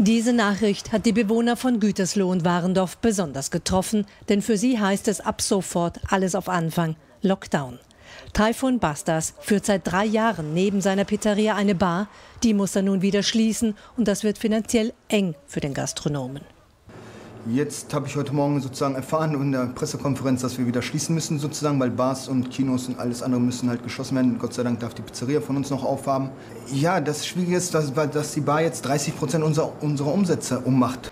Diese Nachricht hat die Bewohner von Gütersloh und Warendorf besonders getroffen, denn für sie heißt es ab sofort alles auf Anfang, Lockdown. Taifun Bastas führt seit 3 Jahren neben seiner Pizzeria eine Bar, die muss er nun wieder schließen und das wird finanziell eng für den Gastronomen. Jetzt habe ich heute Morgen sozusagen erfahren in der Pressekonferenz, dass wir wieder schließen müssen sozusagen, weil Bars und Kinos und alles andere müssen halt geschlossen werden. Gott sei Dank darf die Pizzeria von uns noch aufhaben. Ja, das Schwierige ist, dass die Bar jetzt 30% unserer Umsätze ummacht.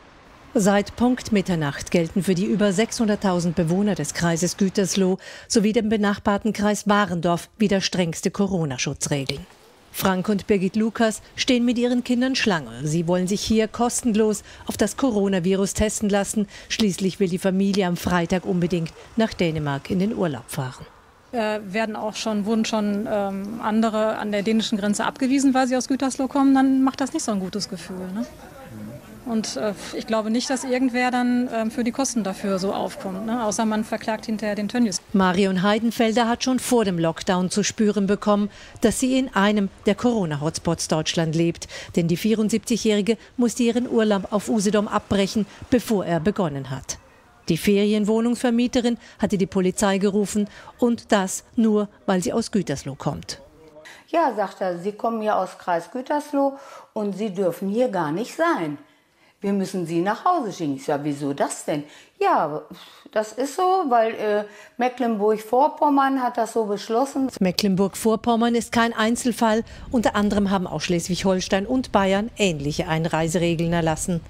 Seit Punkt Mitternacht gelten für die über 600.000 Bewohner des Kreises Gütersloh sowie dem benachbarten Kreis Warendorf wieder strengste Corona-Schutzregeln. Frank und Birgit Lukas stehen mit ihren Kindern Schlange. Sie wollen sich hier kostenlos auf das Coronavirus testen lassen. Schließlich will die Familie am Freitag unbedingt nach Dänemark in den Urlaub fahren. Wurden schon andere an der dänischen Grenze abgewiesen, weil sie aus Gütersloh kommen, dann macht das nicht so ein gutes Gefühl, ne? Und ich glaube nicht, dass irgendwer dann für die Kosten dafür so aufkommt, ne? Außer man verklagt hinterher den Tönnies. Marion Heidenfelder hat schon vor dem Lockdown zu spüren bekommen, dass sie in einem der Corona-Hotspots Deutschland lebt. Denn die 74-Jährige musste ihren Urlaub auf Usedom abbrechen, bevor er begonnen hat. Die Ferienwohnungsvermieterin hatte die Polizei gerufen und das nur, weil sie aus Gütersloh kommt. Ja, sagt er, Sie kommen hier aus Kreis Gütersloh und Sie dürfen hier gar nicht sein. Wir müssen Sie nach Hause schicken. Ich sage, wieso das denn? Ja, das ist so, weil Mecklenburg-Vorpommern hat das so beschlossen. Mecklenburg-Vorpommern ist kein Einzelfall. Unter anderem haben auch Schleswig-Holstein und Bayern ähnliche Einreiseregeln erlassen.